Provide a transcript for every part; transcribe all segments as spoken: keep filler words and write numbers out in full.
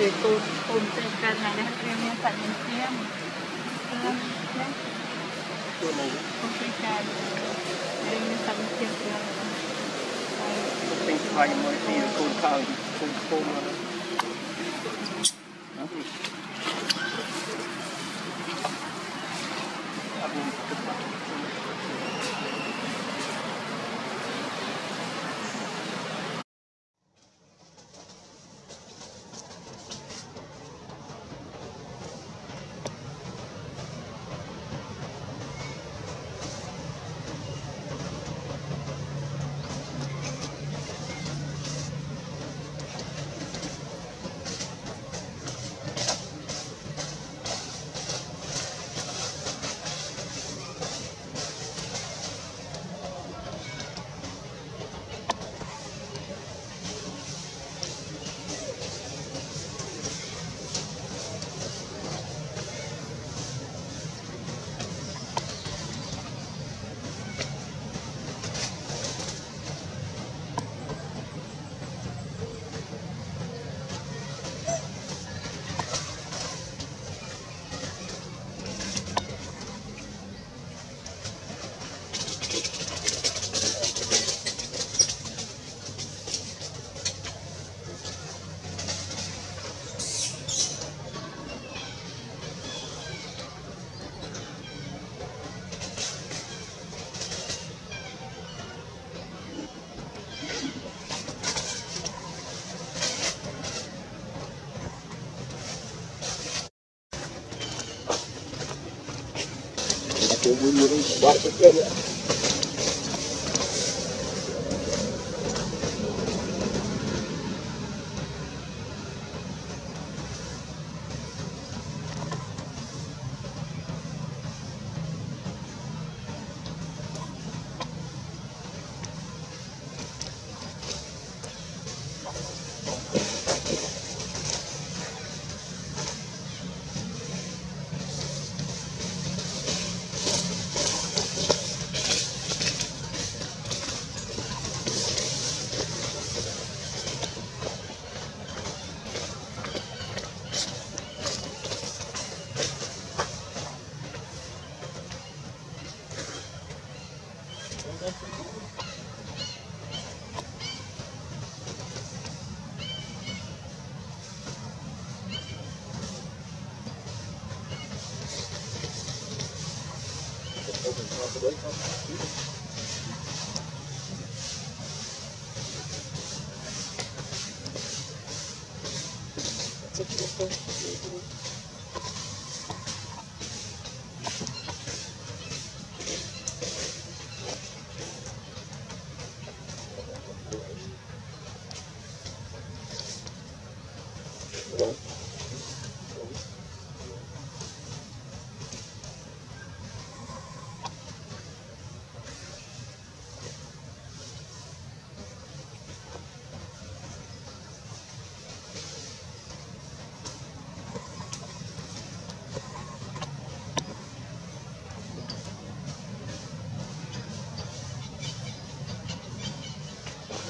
Hãy subscribe cho kênh Ghiền Mì Gõ để không bỏ lỡ những video hấp dẫn. Hãy subscribe cho kênh Ghiền Mì Gõ để không bỏ lỡ những video hấp dẫn. Hãy subscribe cho kênh Ghiền Mì Gõ để không bỏ lỡ những video hấp dẫn.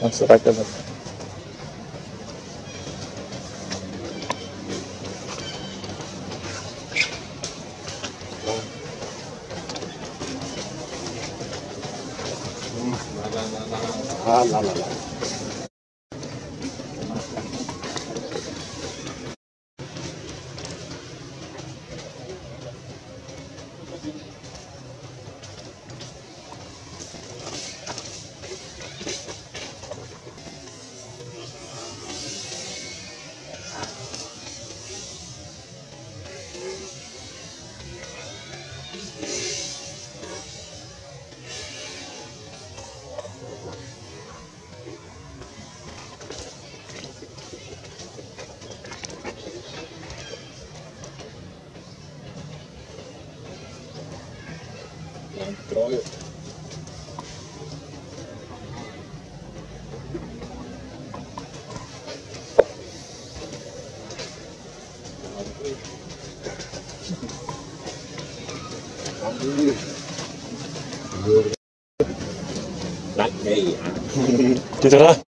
Não será que é verdade? Ah, lá, lá, lá. Troyo. Lạnh gì hả? Chưa